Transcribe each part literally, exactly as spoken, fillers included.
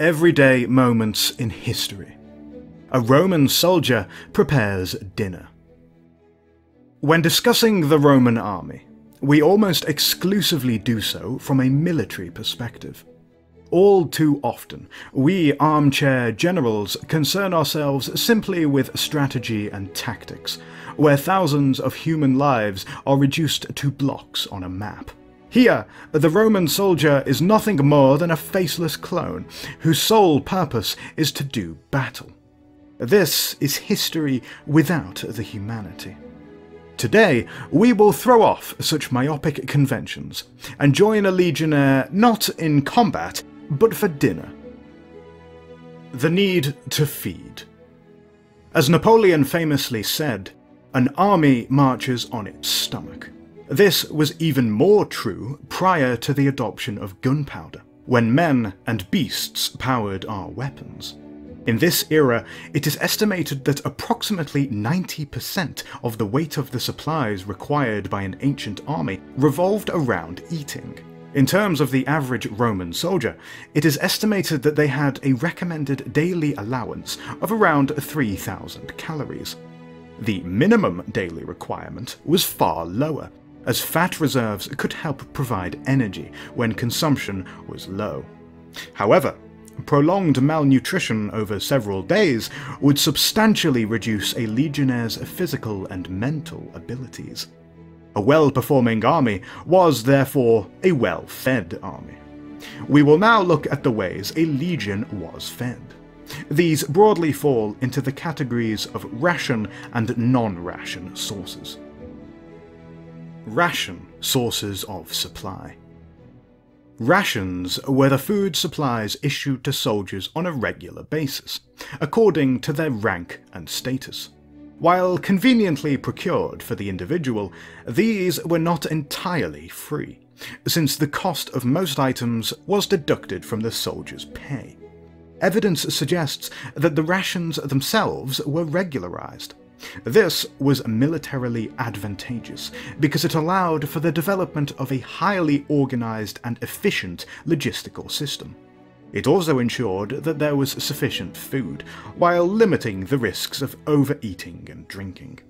everyday moments in history. A Roman soldier prepares dinner. When discussing the Roman army, we almost exclusively do so from a military perspective. All too often, we armchair generals concern ourselves simply with strategy and tactics, where thousands of human lives are reduced to blocks on a map. Here, the Roman soldier is nothing more than a faceless clone, whose sole purpose is to do battle. This is history without the humanity. Today, we will throw off such myopic conventions, and join a legionnaire not in combat, but for dinner. The need to feed. As Napoleon famously said, an army marches on its stomach. This was even more true prior to the adoption of gunpowder, when men and beasts powered our weapons. In this era, it is estimated that approximately ninety percent of the weight of the supplies required by an ancient army revolved around eating. In terms of the average Roman soldier, it is estimated that they had a recommended daily allowance of around three thousand calories. The minimum daily requirement was far lower, as fat reserves could help provide energy when consumption was low. However, prolonged malnutrition over several days would substantially reduce a legionnaire's physical and mental abilities. A well-performing army was, therefore, a well-fed army. We will now look at the ways a legion was fed. These broadly fall into the categories of ration and non-ration sources. Ration sources of supply. Rations were the food supplies issued to soldiers on a regular basis, according to their rank and status. While conveniently procured for the individual, these were not entirely free, since the cost of most items was deducted from the soldier's pay. Evidence suggests that the rations themselves were regularized. This was militarily advantageous, because it allowed for the development of a highly organized and efficient logistical system. It also ensured that there was sufficient food, while limiting the risks of overeating and drinking.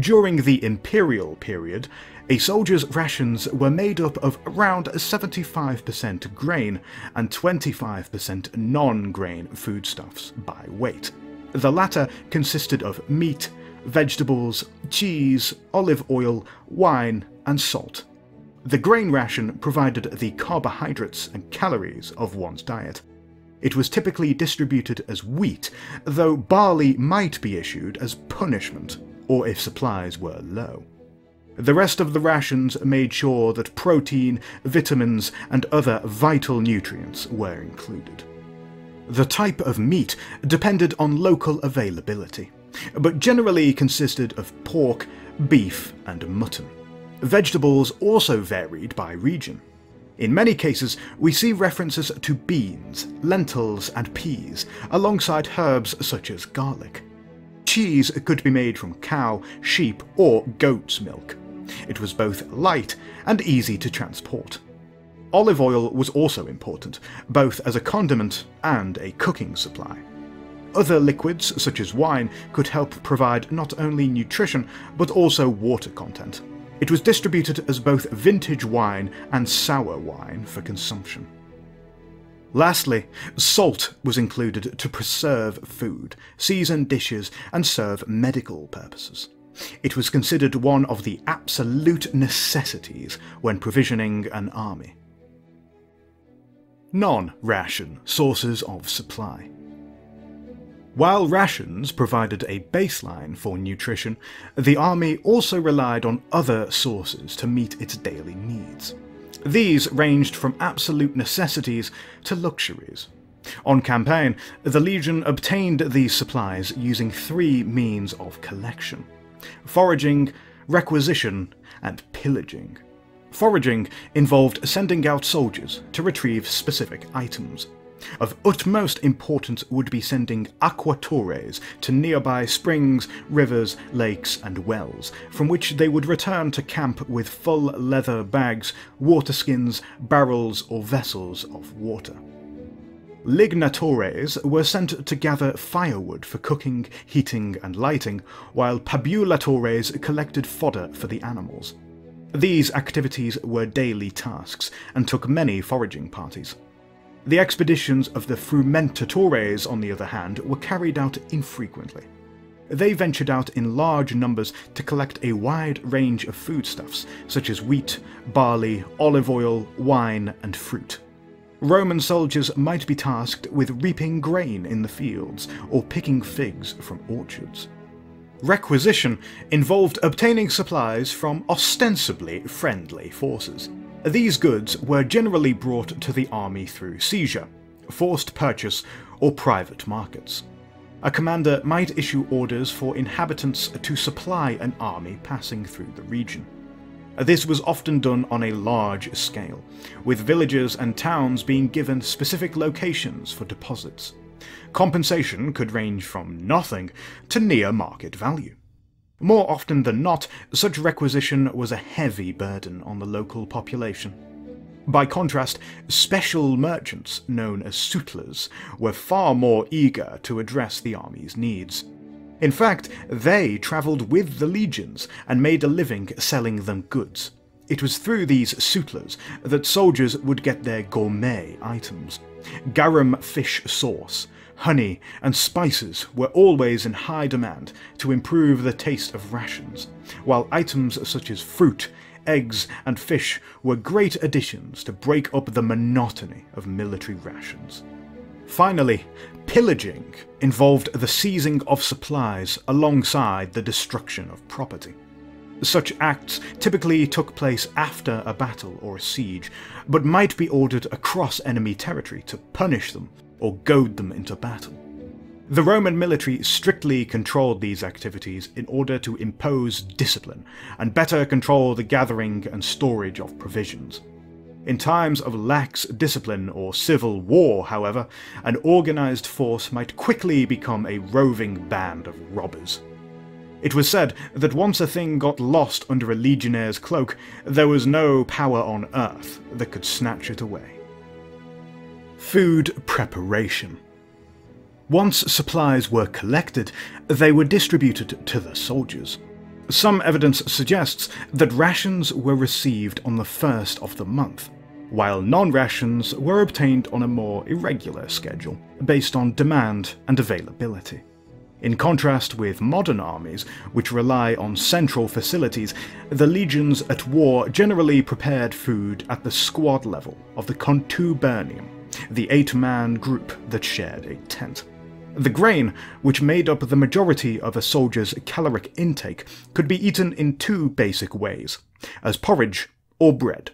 During the imperial period, a soldier's rations were made up of around seventy-five percent grain and twenty-five percent non-grain foodstuffs by weight. The latter consisted of meat, vegetables, cheese, olive oil, wine, and salt. The grain ration provided the carbohydrates and calories of one's diet. It was typically distributed as wheat, though barley might be issued as punishment, or if supplies were low. The rest of the rations made sure that protein, vitamins, and other vital nutrients were included. The type of meat depended on local availability, but generally consisted of pork, beef, and mutton. Vegetables also varied by region. In many cases, we see references to beans, lentils, and peas, alongside herbs such as garlic. Cheese could be made from cow, sheep, or goat's milk. It was both light and easy to transport. Olive oil was also important, both as a condiment and a cooking supply. Other liquids, such as wine, could help provide not only nutrition, but also water content. It was distributed as both vintage wine and sour wine for consumption. Lastly, salt was included to preserve food, season dishes, and serve medical purposes. It was considered one of the absolute necessities when provisioning an army. Non-ration sources of supply. While rations provided a baseline for nutrition, the army also relied on other sources to meet its daily needs. These ranged from absolute necessities to luxuries. On campaign, the legion obtained these supplies using three means of collection: foraging, requisition, and pillaging. Foraging involved sending out soldiers to retrieve specific items. Of utmost importance would be sending aquatores to nearby springs, rivers, lakes, and wells, from which they would return to camp with full leather bags, water skins, barrels, or vessels of water. Lignatores were sent to gather firewood for cooking, heating, and lighting, while pabulatores collected fodder for the animals. These activities were daily tasks, and took many foraging parties. The expeditions of the frumentatores, on the other hand, were carried out infrequently. They ventured out in large numbers to collect a wide range of foodstuffs, such as wheat, barley, olive oil, wine, and fruit. Roman soldiers might be tasked with reaping grain in the fields, or picking figs from orchards. Requisition involved obtaining supplies from ostensibly friendly forces. These goods were generally brought to the army through seizure, forced purchase, or private markets. A commander might issue orders for inhabitants to supply an army passing through the region. This was often done on a large scale, with villages and towns being given specific locations for deposits. Compensation could range from nothing to near market value. More often than not, such requisition was a heavy burden on the local population. By contrast, special merchants, known as sutlers, were far more eager to address the army's needs. In fact, they travelled with the legions and made a living selling them goods. It was through these sutlers that soldiers would get their gourmet items. Garum fish sauce, honey, and spices were always in high demand to improve the taste of rations, while items such as fruit, eggs, and fish were great additions to break up the monotony of military rations. Finally, pillaging involved the seizing of supplies alongside the destruction of property. Such acts typically took place after a battle or a siege, but might be ordered across enemy territory to punish them or goad them into battle. The Roman military strictly controlled these activities in order to impose discipline and better control the gathering and storage of provisions. In times of lax discipline or civil war, however, an organised force might quickly become a roving band of robbers. It was said that once a thing got lost under a legionnaire's cloak, there was no power on earth that could snatch it away. Food preparation. Once supplies were collected, they were distributed to the soldiers. Some evidence suggests that rations were received on the first of the month, while non-rations were obtained on a more irregular schedule, based on demand and availability. In contrast with modern armies, which rely on central facilities, the legions at war generally prepared food at the squad level of the contubernium, the eight-man group that shared a tent. The grain, which made up the majority of a soldier's caloric intake, could be eaten in two basic ways, as porridge or bread.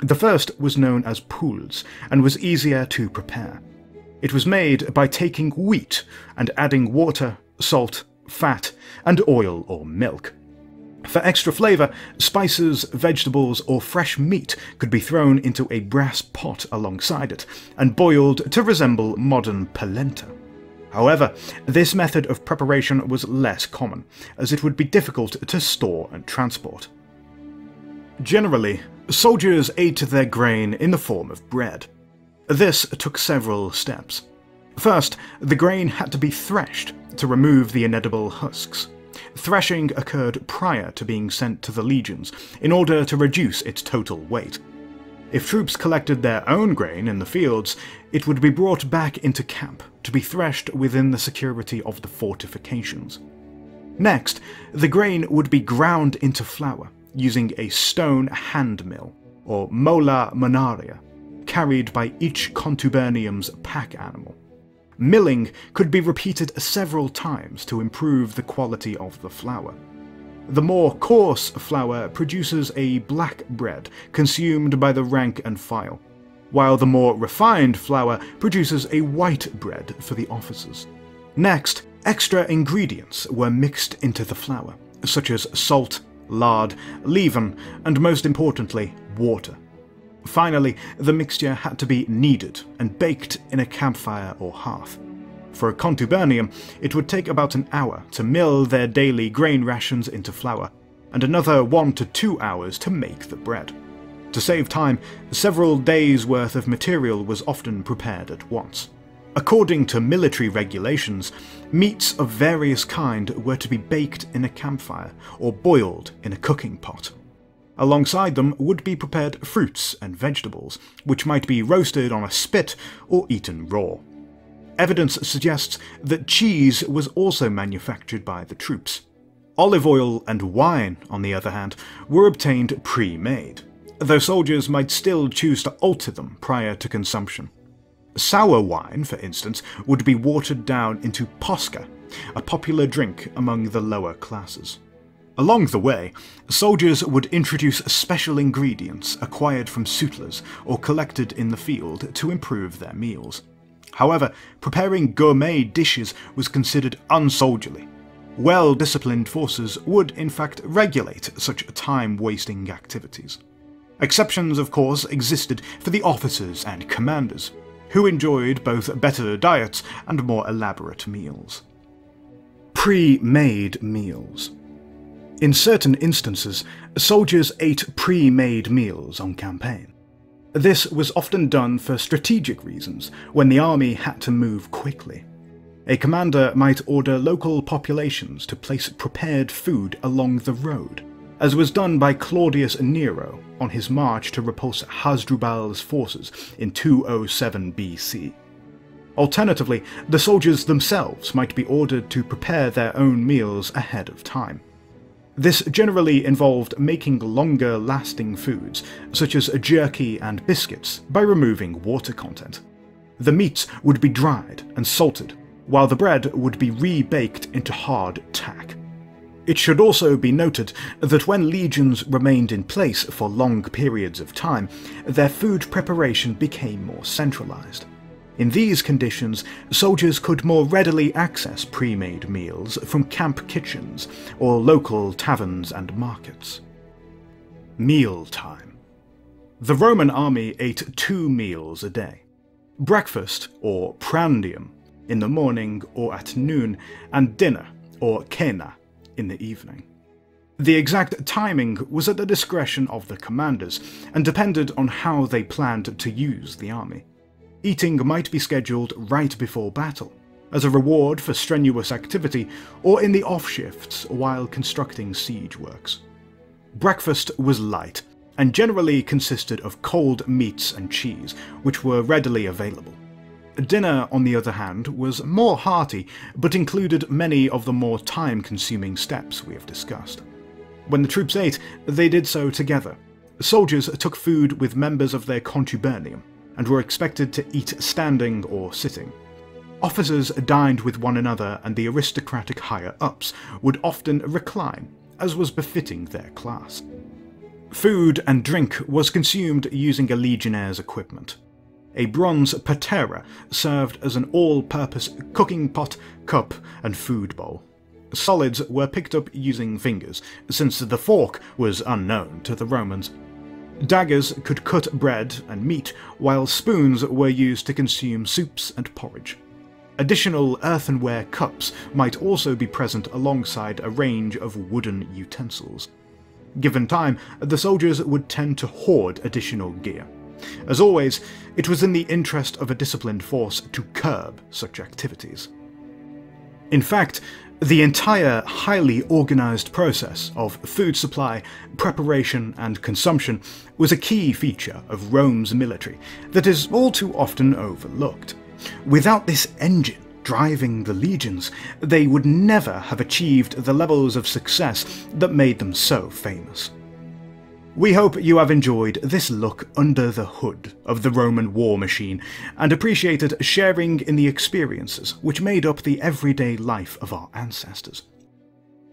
The first was known as puls, and was easier to prepare. It was made by taking wheat and adding water, salt, fat, and oil or milk. For extra flavour, spices, vegetables, or fresh meat could be thrown into a brass pot alongside it and boiled to resemble modern polenta. However, this method of preparation was less common, as it would be difficult to store and transport. Generally, soldiers ate their grain in the form of bread. This took several steps. First, the grain had to be threshed to remove the inedible husks. Threshing occurred prior to being sent to the legions, in order to reduce its total weight. If troops collected their own grain in the fields, it would be brought back into camp to be threshed within the security of the fortifications. Next, the grain would be ground into flour using a stone hand mill, or mola monaria, carried by each contubernium's pack animal. Milling could be repeated several times to improve the quality of the flour. The more coarse flour produces a black bread consumed by the rank and file, while the more refined flour produces a white bread for the officers. Next, extra ingredients were mixed into the flour, such as salt, lard, leaven, and most importantly, water. Finally, the mixture had to be kneaded and baked in a campfire or hearth. For a contubernium, it would take about an hour to mill their daily grain rations into flour, and another one to two hours to make the bread. To save time, several days' worth of material was often prepared at once. According to military regulations, meats of various kind were to be baked in a campfire or boiled in a cooking pot. Alongside them would be prepared fruits and vegetables, which might be roasted on a spit or eaten raw. Evidence suggests that cheese was also manufactured by the troops. Olive oil and wine, on the other hand, were obtained pre-made, though soldiers might still choose to alter them prior to consumption. Sour wine, for instance, would be watered down into posca, a popular drink among the lower classes. Along the way, soldiers would introduce special ingredients acquired from sutlers or collected in the field to improve their meals. However, preparing gourmet dishes was considered unsoldierly. Well-disciplined forces would, in fact, regulate such time-wasting activities. Exceptions, of course, existed for the officers and commanders, who enjoyed both better diets and more elaborate meals. Pre-made meals. In certain instances, soldiers ate pre-made meals on campaign. This was often done for strategic reasons, when the army had to move quickly. A commander might order local populations to place prepared food along the road, as was done by Claudius Nero on his march to repulse Hasdrubal's forces in two oh seven B C. Alternatively, the soldiers themselves might be ordered to prepare their own meals ahead of time. This generally involved making longer-lasting foods, such as jerky and biscuits, by removing water content. The meats would be dried and salted, while the bread would be re-baked into hard tack. It should also be noted that when legions remained in place for long periods of time, their food preparation became more centralized. In these conditions, soldiers could more readily access pre-made meals from camp kitchens or local taverns and markets. Meal time. The Roman army ate two meals a day. Breakfast, or prandium, in the morning or at noon, and dinner, or cena, in the evening. The exact timing was at the discretion of the commanders, and depended on how they planned to use the army. Eating might be scheduled right before battle, as a reward for strenuous activity, or in the off shifts while constructing siege works. Breakfast was light, and generally consisted of cold meats and cheese, which were readily available. Dinner, on the other hand, was more hearty, but included many of the more time-consuming steps we have discussed. When the troops ate, they did so together. Soldiers took food with members of their contubernium, and were expected to eat standing or sitting. Officers dined with one another, and the aristocratic higher-ups would often recline, as was befitting their class. Food and drink was consumed using a legionnaire's equipment. A bronze patera served as an all-purpose cooking pot, cup, and food bowl. Solids were picked up using fingers, since the fork was unknown to the Romans. Daggers could cut bread and meat, while spoons were used to consume soups and porridge. Additional earthenware cups might also be present alongside a range of wooden utensils. Given time, the soldiers would tend to hoard additional gear. As always, it was in the interest of a disciplined force to curb such activities. In fact, the entire highly organized process of food supply, preparation, and consumption was a key feature of Rome's military that is all too often overlooked. Without this engine driving the legions, they would never have achieved the levels of success that made them so famous. We hope you have enjoyed this look under the hood of the Roman war machine, and appreciated sharing in the experiences which made up the everyday life of our ancestors.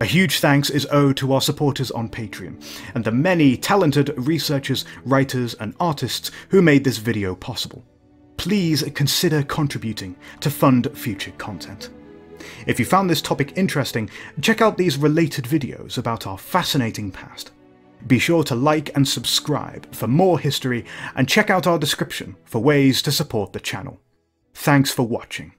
A huge thanks is owed to our supporters on Patreon, and the many talented researchers, writers, and artists who made this video possible. Please consider contributing to fund future content. If you found this topic interesting, check out these related videos about our fascinating past. Be sure to like and subscribe for more history, and check out our description for ways to support the channel. Thanks for watching.